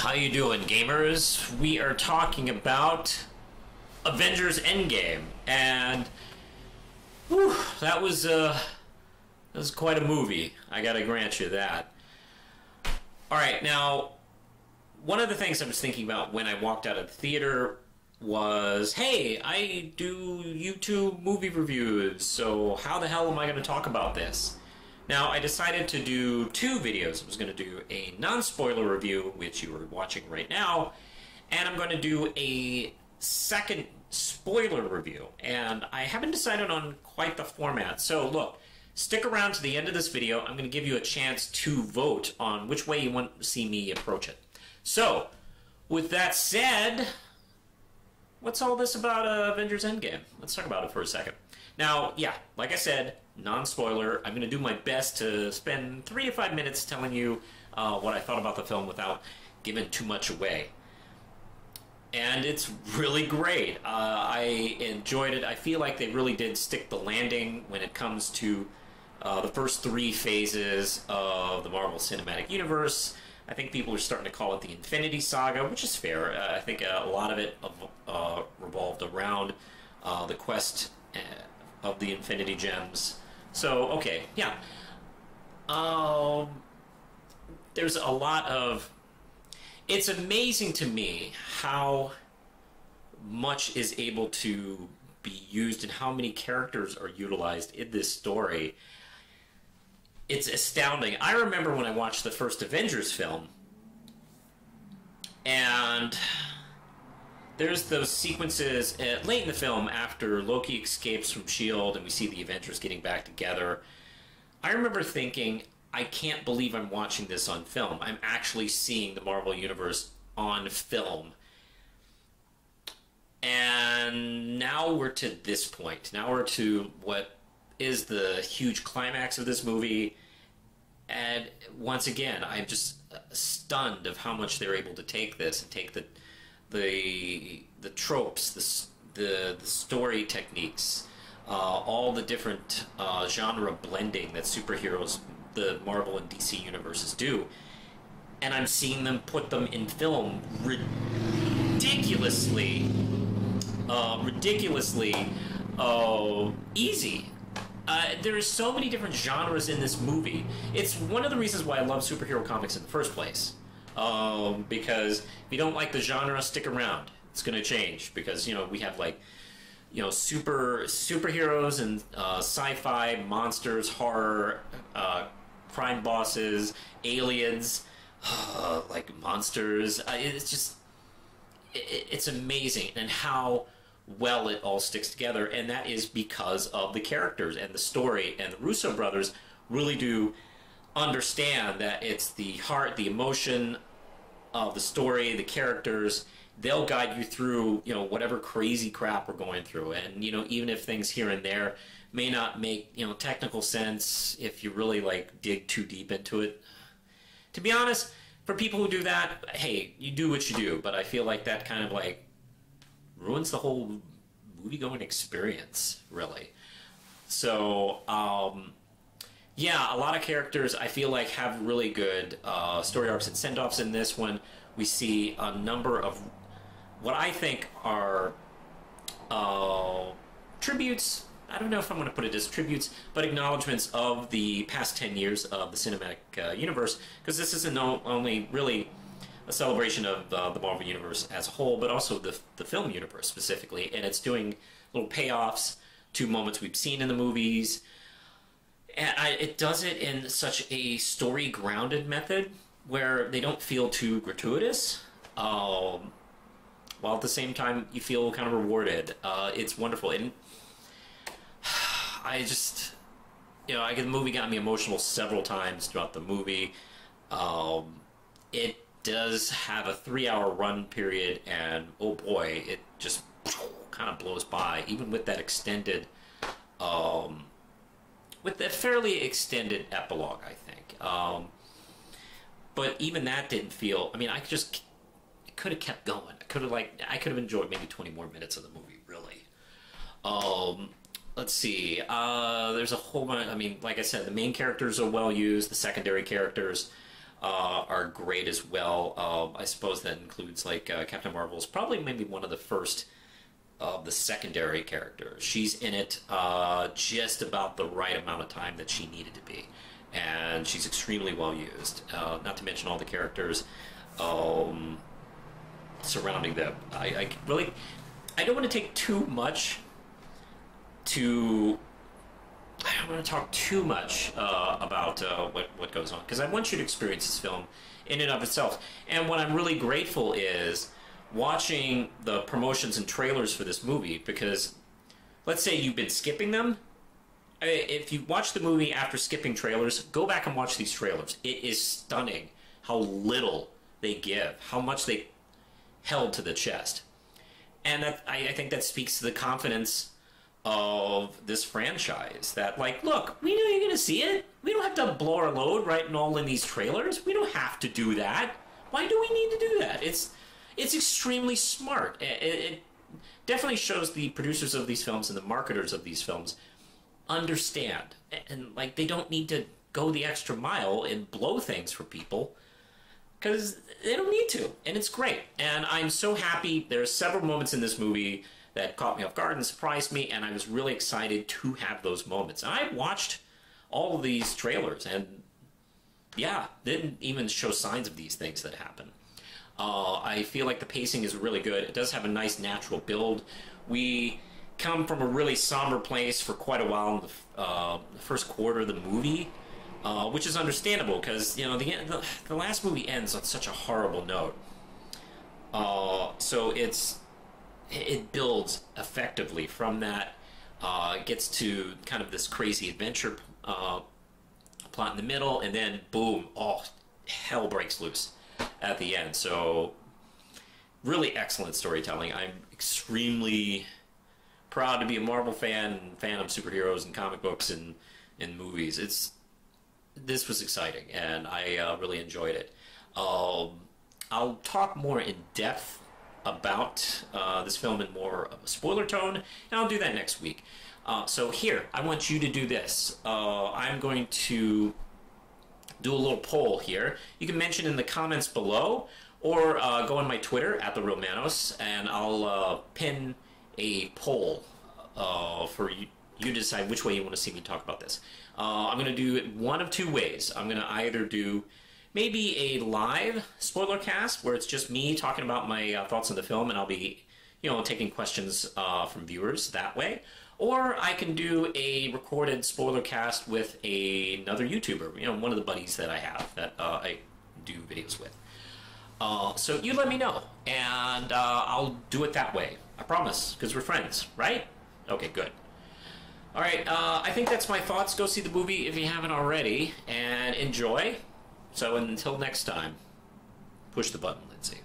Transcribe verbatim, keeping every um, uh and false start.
how you doing, gamers? We are talking about Avengers Endgame, and whew, that was uh, that was quite a movie. I gotta grant you that. All right, now one of the things I was thinking about when I walked out of the theater was, hey, I do YouTube movie reviews, so how the hell am I gonna talk about this? Now, I decided to do two videos. I was going to do a non-spoiler review, which you are watching right now, and I'm going to do a second spoiler review, and I haven't decided on quite the format. So, look, stick around to the end of this video. I'm going to give you a chance to vote on which way you want to see me approach it. So, with that said, what's all this about uh, Avengers Endgame? Let's talk about it for a second. Now, yeah, like I said, non-spoiler. I'm going to do my best to spend three to five minutes telling you uh, what I thought about the film without giving too much away. And it's really great. Uh, I enjoyed it. I feel like they really did stick the landing when it comes to uh, the first three phases of the Marvel Cinematic Universe. I think people are starting to call it the Infinity Saga, which is fair. Uh, I think uh, a lot of it uh, revolved around uh, the quest of the Infinity Gems. So, okay, yeah. Um, there's a lot of... It's amazing to me how much is able to be used and how many characters are utilized in this story. It's astounding. I remember when I watched the first Avengers film, and there's those sequences uh, late in the film after Loki escapes from S H I E L D and we see the Avengers getting back together. I remember thinking, I can't believe I'm watching this on film. I'm actually seeing the Marvel Universe on film. And now we're to this point. Now we're to what is the huge climax of this movie, and once again, I'm just stunned of how much they're able to take this and take the the the tropes, the the, the story techniques, uh, all the different uh, genre blending that superheroes, the Marvel and D C universes do, and I'm seeing them put them in film ridiculously, uh, ridiculously uh, easy. Uh, there is so many different genres in this movie. It's one of the reasons why I love superhero comics in the first place. Um, because if you don't like the genre, stick around. It's going to change because, you know, we have like, you know, super superheroes and uh, sci-fi, monsters, horror, uh, crime bosses, aliens, uh, like monsters. Uh, it's just, it, it's amazing and how well it all sticks together, and that is because of the characters and the story, and the Russo brothers really do understand that it's the heart, the emotion of the story, the characters. They'll guide you through, you know, whatever crazy crap we're going through, and, you know, even if things here and there may not make, you know, technical sense if you really, like, dig too deep into it. To be honest, for people who do that, hey, you do what you do, but I feel like that kind of, like, ruins the whole movie-going experience, really. So, um, yeah, a lot of characters I feel like have really good uh, story arcs and send-offs in this one. We see a number of what I think are uh, tributes. I don't know if I'm going to put it as tributes, but acknowledgments of the past ten years of the cinematic uh, universe, because this isn't only really a celebration of uh, the Marvel Universe as a whole, but also the, the film universe specifically, and it's doing little payoffs to moments we've seen in the movies, and I, it does it in such a story-grounded method where they don't feel too gratuitous, um, while at the same time you feel kind of rewarded. Uh, it's wonderful, and I just, you know, I, the movie got me emotional several times throughout the movie. Um, it does have a three-hour run period, and oh boy, it just kind of blows by, even with that extended, um, with a fairly extended epilogue, I think. Um, but even that didn't feel. I mean, I just could have kept going. I could have like I could have enjoyed maybe twenty more minutes of the movie, really. Um, let's see. Uh, there's a whole bunch. I mean, like I said, the main characters are well used. The secondary characters. uh, are great as well. Um, I suppose that includes like uh, Captain Marvel's probably maybe one of the first of the secondary characters. She's in it uh, just about the right amount of time that she needed to be, and she's extremely well used. Uh, not to mention all the characters um, surrounding them. I, I really, I don't want to take too much to. I don't want to talk too much uh, about uh, what, what goes on, because I want you to experience this film in and of itself. And what I'm really grateful is watching the promotions and trailers for this movie, because let's say you've been skipping them. If you watch the movie after skipping trailers, go back and watch these trailers. It is stunning how little they give, how much they held to the chest. And that, I, I think that speaks to the confidence of this franchise, that like, look, we know you're gonna see it. We don't have to blow our load right and all in these trailers. We don't have to do that. Why do we need to do that? It's it's extremely smart. It, it definitely shows the producers of these films and the marketers of these films understand, and like they don't need to go the extra mile and blow things for people, because they don't need to, and it's great. And I'm so happy. There are several moments in this movie that caught me off guard and surprised me, and I was really excited to have those moments. And I watched all of these trailers, and yeah, didn't even show signs of these things that happen. Uh, I feel like the pacing is really good. It does have a nice natural build. We come from a really somber place for quite a while in the, uh, the first quarter of the movie, uh, which is understandable, because you know the, the the last movie ends on such a horrible note. Uh, so it's. It builds effectively from that. Uh, it gets to kind of this crazy adventure uh, plot in the middle, and then boom, all hell breaks loose at the end. So, really excellent storytelling. I'm extremely proud to be a Marvel fan, and fan of superheroes and comic books and and movies. It's this was exciting, and I uh, really enjoyed it. Um, I'll talk more in depth about uh, this film in more of a spoiler tone, and I'll do that next week. Uh, so here, I want you to do this. Uh, I'm going to do a little poll here. You can mention in the comments below, or uh, go on my Twitter, at TheRealManos, and I'll uh, pin a poll uh, for you, you to decide which way you want to see me talk about this. Uh, I'm going to do it one of two ways. I'm going to either do maybe a live spoiler cast where it's just me talking about my uh, thoughts on the film, and I'll be, you know, taking questions uh, from viewers that way. Or I can do a recorded spoiler cast with a, another YouTuber, you know, one of the buddies that I have that uh, I do videos with. Uh, so you let me know, and uh, I'll do it that way. I promise, because we're friends, right? Okay, good. All right, uh, I think that's my thoughts. Go see the movie if you haven't already, and enjoy. So until next time, push the button, Lindsay.